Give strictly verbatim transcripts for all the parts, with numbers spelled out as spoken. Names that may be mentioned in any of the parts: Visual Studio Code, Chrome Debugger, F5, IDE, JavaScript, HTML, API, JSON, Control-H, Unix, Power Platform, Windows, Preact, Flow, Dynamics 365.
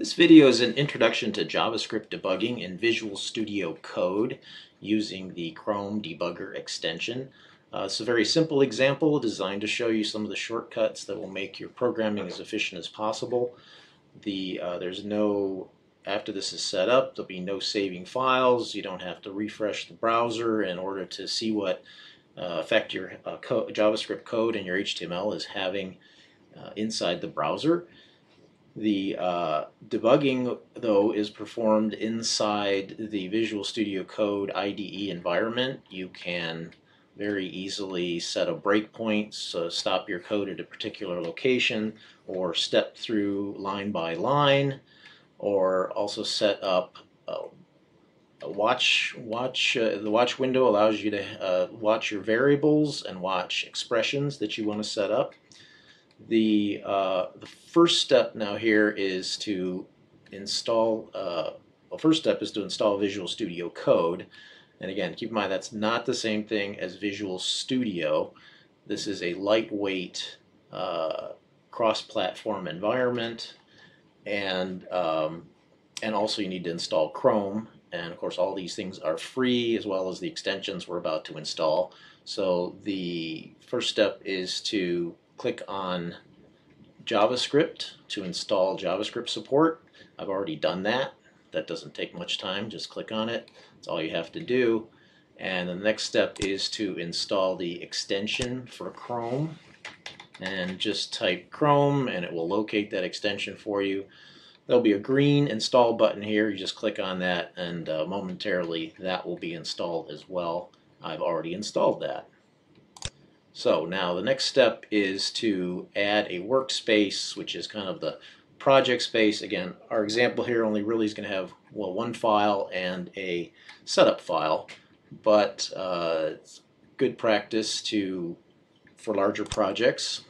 This video is an introduction to JavaScript debugging in Visual Studio Code using the Chrome Debugger extension. Uh, it's a very simple example designed to show you some of the shortcuts that will make your programming as efficient as possible. The, uh, there's no, after this is set up, there'll be no saving files. You don't have to refresh the browser in order to see what uh, effect your uh, co- JavaScript code and your H T M L is having uh, inside the browser. The uh, debugging, though, is performed inside the Visual Studio Code I D E environment. You can very easily set a breakpoint, so stop your code at a particular location, or step through line by line, or also set up uh, a watch. Watch uh, the watch window allows you to uh, watch your variables and watch expressions that you want to set up. The, uh, the first step now here is to install, uh, well, first step is to install Visual Studio Code. And again, keep in mind that's not the same thing as Visual Studio. This is a lightweight uh, cross-platform environment. And, um, and also you need to install Chrome. And of course all these things are free, as well as the extensions we're about to install. So the first step is to click on JavaScript to install JavaScript support. I've already done that. That doesn't take much time. Just click on it. That's all you have to do. And the next step is to install the extension for Chrome. And just type Chrome and it will locate that extension for you. There'll be a green install button here. You just click on that and uh, momentarily that will be installed as well. I've already installed that. So now the next step is to add a workspace, which is kind of the project space. Again, our example here only really is going to have, well, one file and a setup file, but uh, it's good practice to for larger projects.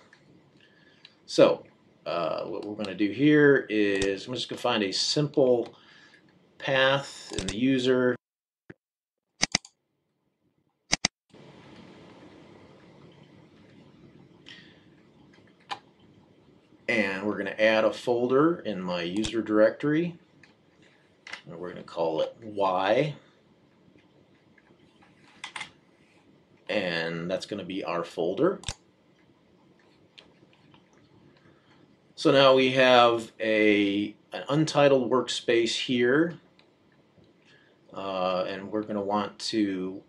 So uh, what we're going to do here is I'm just going to find a simple path in the user. And we're going to add a folder in my user directory, and we're going to call it Y, and that's going to be our folder. So now we have a, an untitled workspace here, uh, and we're going to want to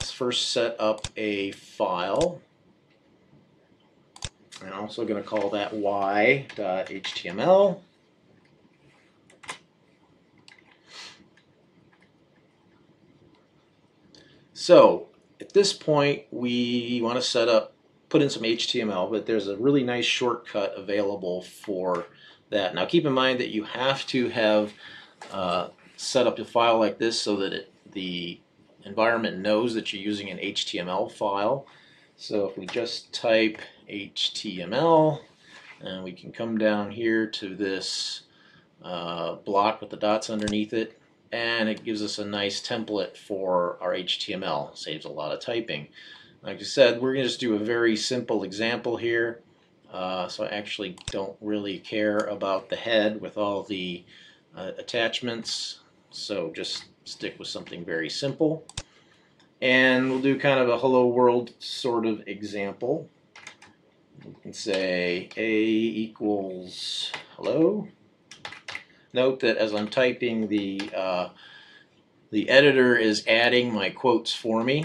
first set up a file. I'm also going to call that y dot H T M L. So at this point we want to set up, put in some H T M L, but there's a really nice shortcut available for that. Now keep in mind that you have to have uh, set up a file like this so that it, the environment knows that you're using an H T M L file. So if we just type H T M L, and we can come down here to this uh, block with the dots underneath it, and it gives us a nice template for our H T M L. Saves a lot of typing. Like I said, we're going to just do a very simple example here, uh, so I actually don't really care about the head with all the uh, attachments, so just stick with something very simple. And we'll do kind of a hello world sort of example. We can say A equals hello. Note that as I'm typing, the uh, the editor is adding my quotes for me.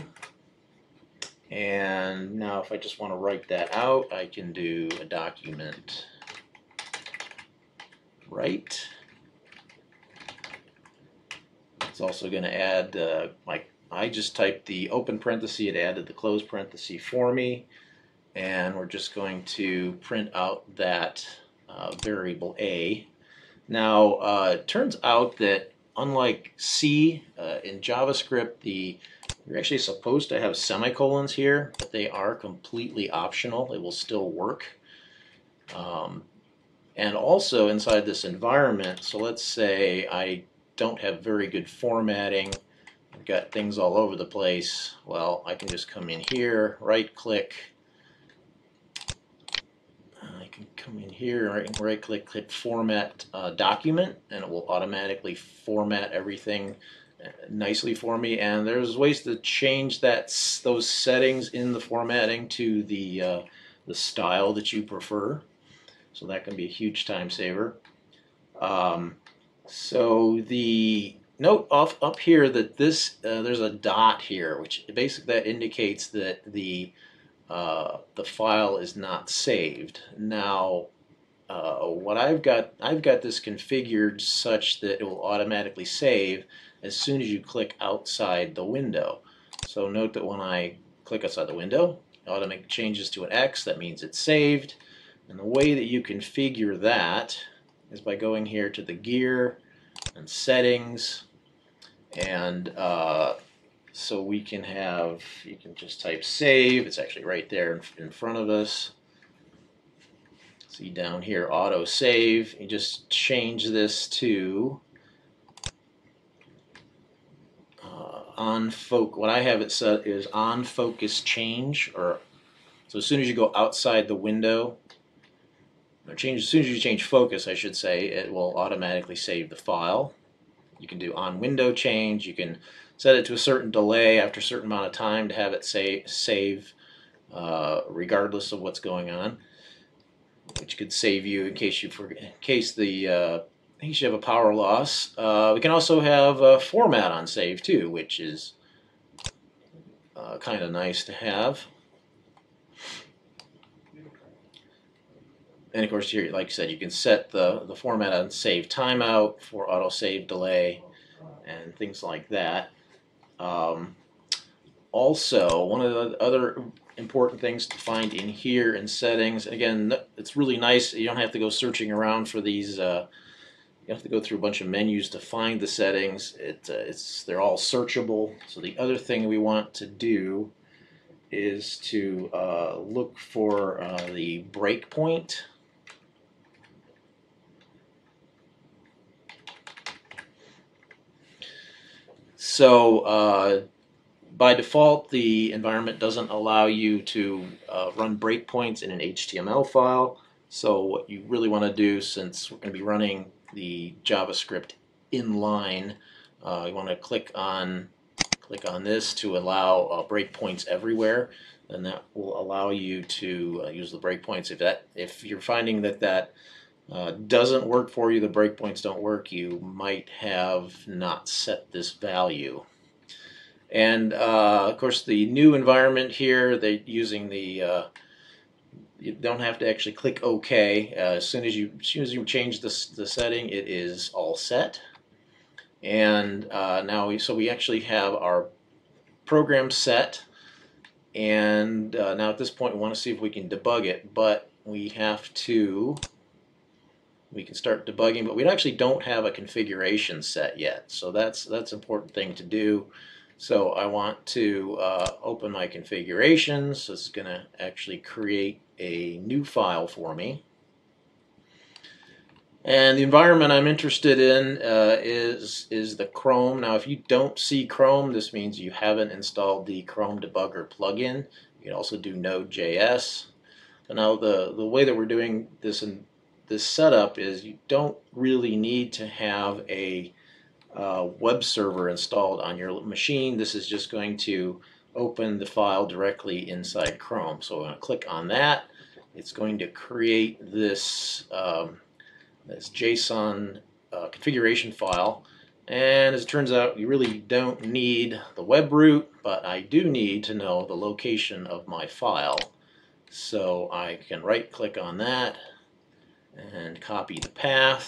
And now if I just want to write that out, I can do a document write. It's also going to add uh, my, I just typed the open parenthesis, it added the closed parenthesis for me. And we're just going to print out that uh, variable A. Now uh, it turns out that unlike C, uh, in JavaScript, the, you're actually supposed to have semicolons here, but they are completely optional. They will still work. Um, and also inside this environment, so let's say I don't have very good formatting. I've got things all over the place. Well, I can just come in here, right click, come in here and right click, click Format uh, Document, and it will automatically format everything nicely for me. And there's ways to change that those settings in the formatting to the uh, the style that you prefer. So that can be a huge time saver. Um, so the note off up here that this uh, there's a dot here, which basically that indicates that the uh, the file is not saved. Now, uh, what I've got I've got this configured such that it will automatically save as soon as you click outside the window. So note that when I click outside the window, it automatically changes to an X. That means it's saved. And the way that you configure that is by going here to the gear and settings, and uh, so we can have, you can just type save, it's actually right there in front of us. See down here, auto save, you just change this to uh, on focus. What I have it set is on focus change, or so as soon as you go outside the window, Or change, as soon as you change focus, I should say, it will automatically save the file. You can do on window change. You can set it to a certain delay after a certain amount of time to have it save, save uh, regardless of what's going on, which could save you in case you forget, in case the uh, in case you have a power loss. Uh, we can also have a format on save too, which is uh, kind of nice to have. And of course, here, like I said, you can set the, the format on save timeout for auto save delay and things like that. Um, also, one of the other important things to find in here in settings, again, it's really nice. You don't have to go searching around for these. Uh, you don't have to go through a bunch of menus to find the settings. It, uh, it's they're all searchable. So the other thing we want to do is to uh, look for uh, the breakpoint. So uh, by default, the environment doesn't allow you to uh, run breakpoints in an H T M L file. So what you really want to do, since we're going to be running the JavaScript inline, uh, you want to click on click on this to allow uh, breakpoints everywhere, and that will allow you to uh, use the breakpoints. If that if you're finding that that Uh, doesn't work for you, the breakpoints don't work, you might have not set this value. And uh, of course the new environment here, they're using the uh, you don't have to actually click OK. Uh, as soon as you as soon as you change this the setting, it is all set. And uh, now we so we actually have our program set, and uh, now at this point we want to see if we can debug it, but we have to we can start debugging, but we actually don't have a configuration set yet. So that's that's an important thing to do. So I want to uh, open my configuration. So it's going to actually create a new file for me. And the environment I'm interested in uh, is, is the Chrome. Now if you don't see Chrome, this means you haven't installed the Chrome Debugger plugin. You can also do Node J S. So now the, the way that we're doing this in This setup is you don't really need to have a uh, web server installed on your machine. This is just going to open the file directly inside Chrome. So I'm going to click on that. It's going to create this, um, this JSON uh, configuration file. And as it turns out, you really don't need the web root, but I do need to know the location of my file. So I can right click on that and copy the path,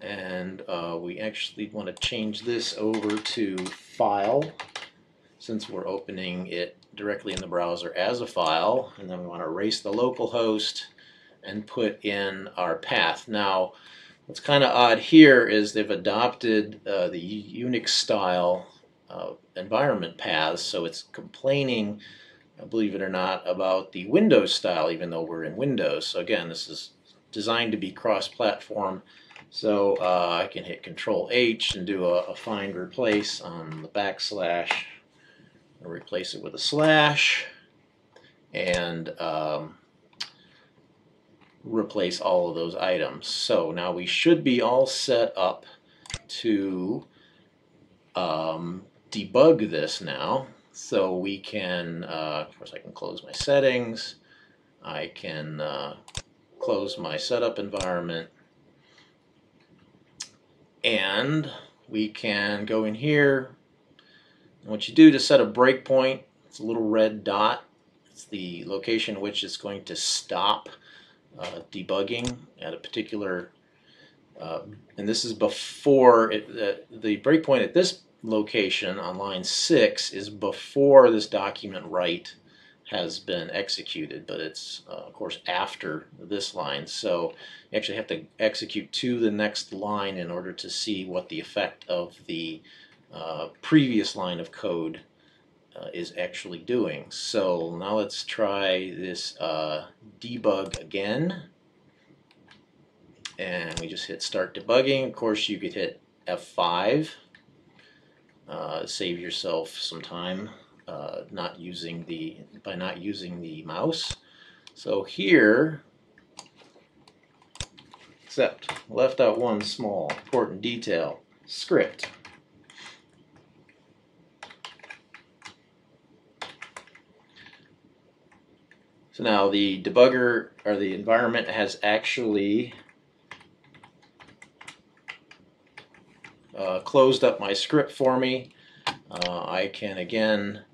and uh, we actually want to change this over to file, since we're opening it directly in the browser as a file. And then we want to erase the localhost and put in our path. Now what's kind of odd here is they've adopted uh, the Unix style uh, environment paths, so it's complaining, believe it or not, about the Windows style, even though we're in Windows. So again, this is designed to be cross-platform. So uh, I can hit Control H and do a, a find replace on the backslash, and replace it with a slash, and um, replace all of those items. So now we should be all set up to um, debug this now. So we can, uh, of course, I can close my settings. I can uh, close my setup environment. And we can go in here. And what you do to set a breakpoint, it's a little red dot. It's the location which is going to stop uh, debugging at a particular, uh, and this is before, it, uh, the breakpoint at this location on line six is before this document write has been executed, but it's uh, of course after this line, so you actually have to execute to the next line in order to see what the effect of the uh, previous line of code uh, is actually doing. So now let's try this uh, debug again, and we just hit start debugging. Of course you could hit F five, uh, save yourself some time Uh, not using the by not using the mouse. So here, except left out one small important detail, script. So now the debugger or the environment has actually uh, closed up my script for me. Uh, I can again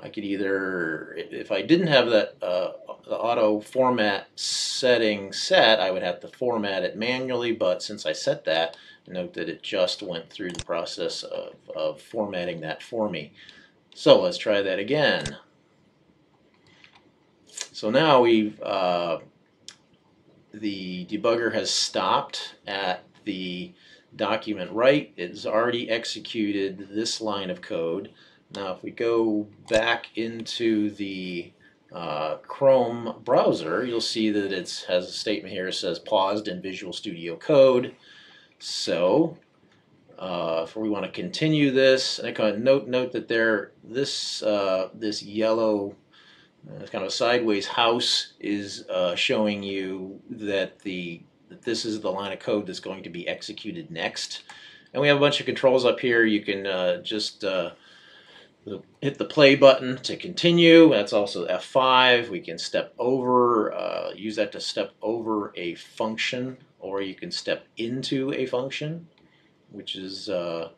I could either, if I didn't have that uh, the auto format setting set, I would have to format it manually, but since I set that, note that it just went through the process of, of formatting that for me. So let's try that again. So now we've, uh, the debugger has stopped at the document write. It's already executed this line of code. Now if we go back into the uh, Chrome browser, you'll see that it has a statement here that says paused in Visual Studio Code. So uh, if we want to continue this, and I kind of note note that there this uh, this yellow uh, kind of sideways house is uh, showing you that the that this is the line of code that's going to be executed next. And we have a bunch of controls up here. You can uh, just uh, hit the play button to continue. That's also F five. We can step over, uh, use that to step over a function, or you can step into a function, which is uh,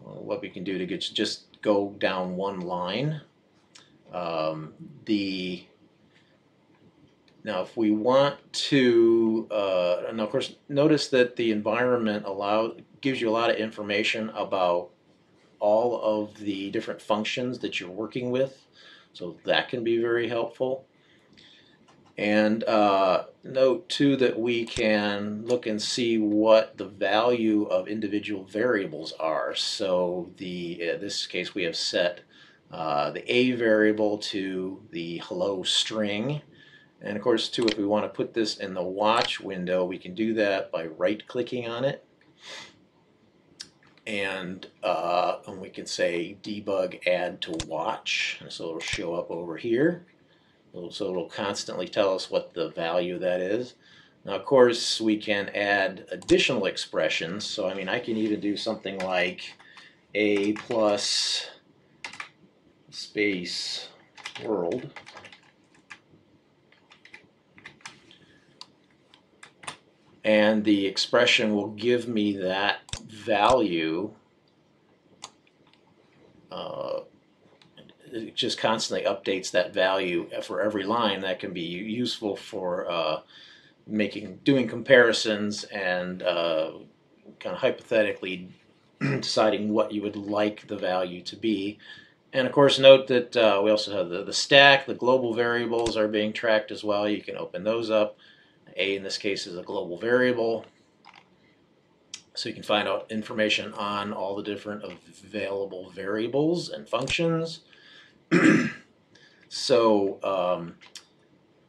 what we can do to get, just go down one line. Um, the Now if we want to, uh, and of course notice that the environment allow, gives you a lot of information about all of the different functions that you're working with, so that can be very helpful. And uh, note too that we can look and see what the value of individual variables are. So the in this case we have set uh, the A variable to the hello string, and of course too if we want to put this in the watch window, we can do that by right clicking on it. And, uh, and we can say debug add to watch, and so it'll show up over here. It'll, so it'll constantly tell us what the value that is. Now of course we can add additional expressions, so I mean I can even do something like a plus space world. And the expression will give me that value. Uh, it just constantly updates that value for every line. That can be useful for uh, making, doing comparisons and uh, kind of hypothetically deciding what you would like the value to be. And of course note that uh, we also have the, the stack, the global variables are being tracked as well. You can open those up. A in this case is a global variable, so you can find out information on all the different available variables and functions. So um,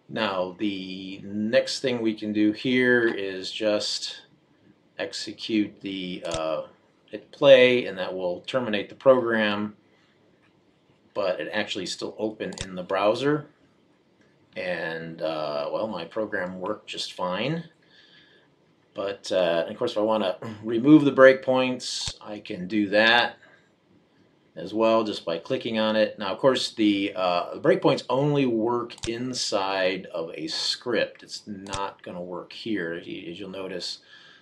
now the next thing we can do here is just execute the uh, hit play, and that will terminate the program, but it actually is still open in the browser. and uh, well, my program worked just fine. But uh, of course, if I want to remove the breakpoints, I can do that as well just by clicking on it. Now, of course, the uh, breakpoints only work inside of a script. It's not going to work here. As you'll notice,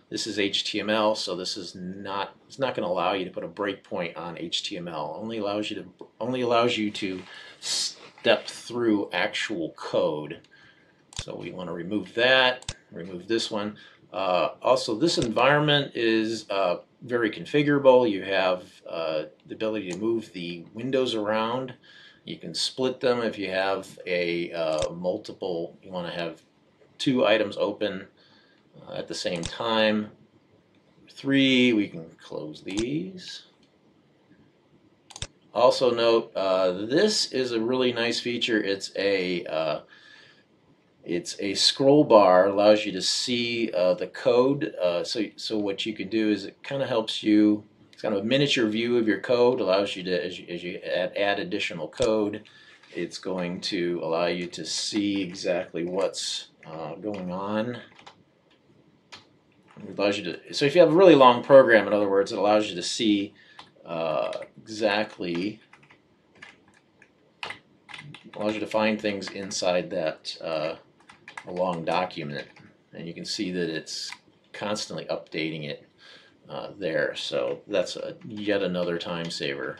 this is H T M L, so this is not. It's not going to allow you to put a breakpoint on H T M L. It only allows you to only allows you to step through actual code. So we want to remove that. Remove this one. Uh, also, this environment is uh, very configurable. You have uh, the ability to move the windows around. You can split them if you have a uh, multiple. You want to have two items open uh, at the same time. Three, we can close these. Also note, uh, this is a really nice feature. It's a uh, It's a scroll bar, allows you to see uh, the code. Uh, so, so what you can do is it kind of helps you. It's kind of a miniature view of your code. Allows you to, as you, as you add, add additional code, it's going to allow you to see exactly what's uh, going on. It allows you to. So, if you have a really long program, in other words, it allows you to see uh, exactly. Allows you to find things inside that. Uh, A long document, and you can see that it's constantly updating it uh, there, so that's a yet another time saver.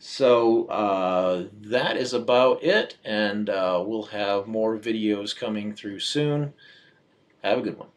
So uh, that is about it, and uh, we'll have more videos coming through soon. Have a good one.